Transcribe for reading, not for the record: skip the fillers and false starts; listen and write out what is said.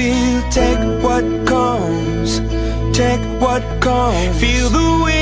we'll take what comes, take what comes. Feel the wind.